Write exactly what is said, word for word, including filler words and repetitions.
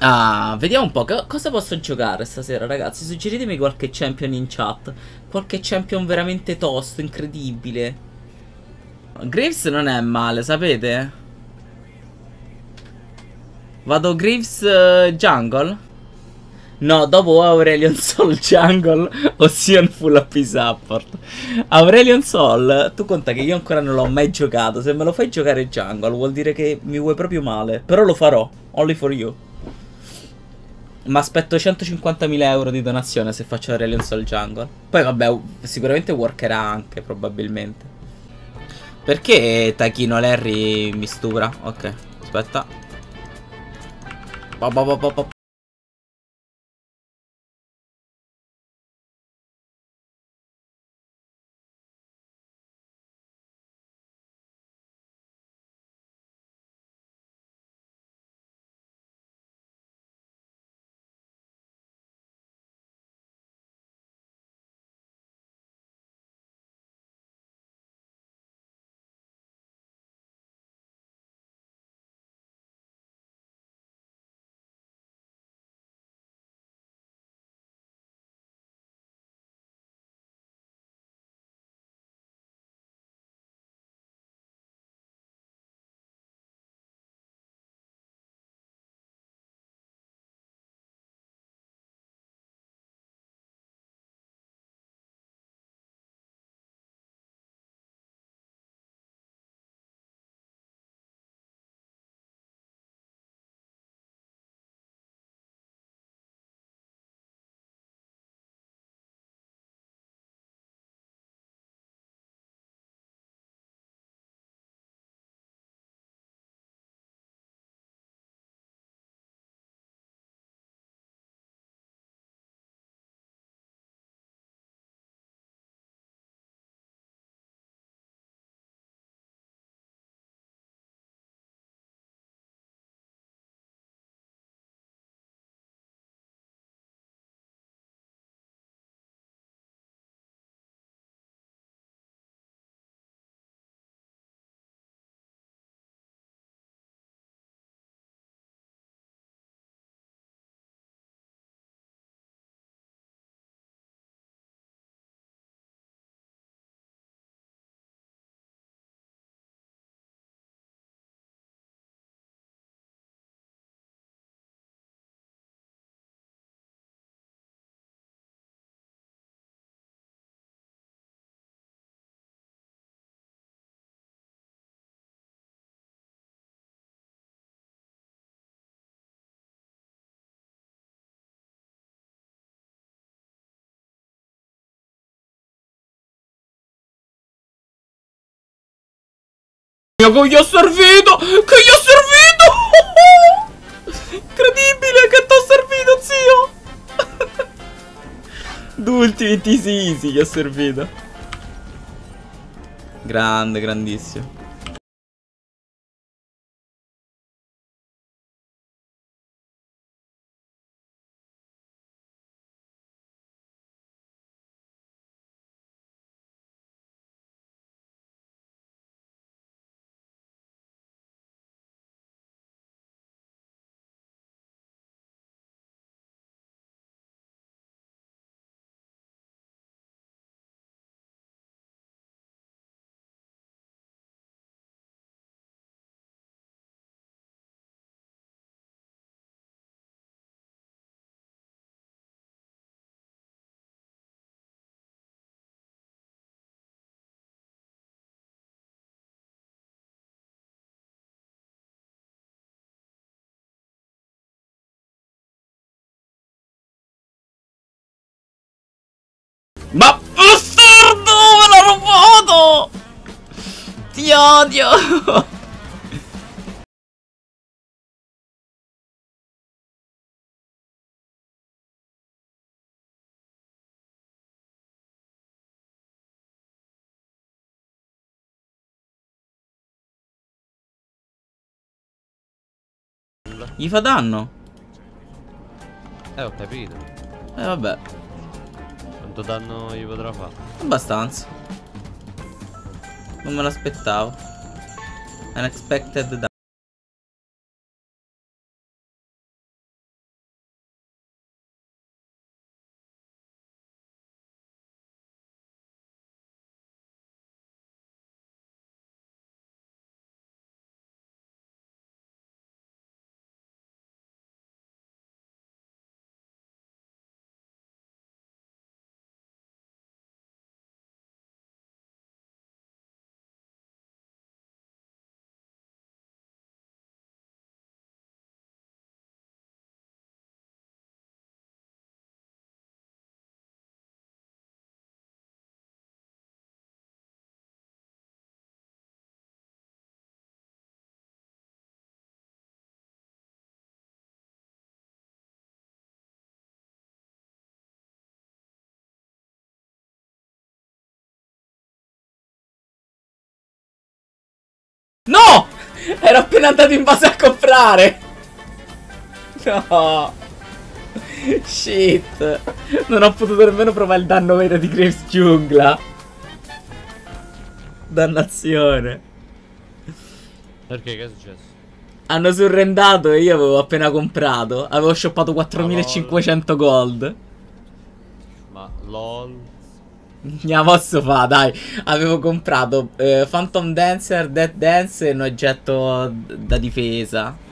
Ah, vediamo un po' cosa posso giocare stasera, ragazzi. Suggeritemi qualche champion in chat. Qualche champion veramente tosto, incredibile. Graves non è male, sapete? Vado Graves uh, Jungle? No, dopo Aurelion Soul Jungle o Sion full up support. Aurelion Soul, tu conta che io ancora non l'ho mai giocato. Se me lo fai giocare Jungle vuol dire che mi vuoi proprio male. Però lo farò, only for you. Ma aspetto centocinquantamila euro di donazione se faccio Aurelion Soul Jungle. Poi vabbè, sicuramente workerà anche, probabilmente. Perché Tachino Larry mi stupra? Ok, aspetta. Pop, pop, pop, pop. Che gli ho servito! Che gli ho servito! Incredibile che t'ho servito, zio! D'ultimi easy easy gli ho servito. Grande, grandissimo. Ma bastardo, me l'ha rubato! Ti odio! Gli fa danno? Eh, ho capito. Eh, vabbè. Danno gli potrà fare abbastanza, non me l'aspettavo. Unexpected damage. No! Ero appena andato in base a comprare. No. Shit. Non ho potuto nemmeno provare il danno vero di Graves Giungla. Dannazione. Perché? Che è successo? Hanno surrendato e io avevo appena comprato. Avevo shoppato quattromilacinquecento gold. Ma lol. La posso fa, dai. Avevo comprato eh, Phantom Dancer, Death Dance e un oggetto da difesa.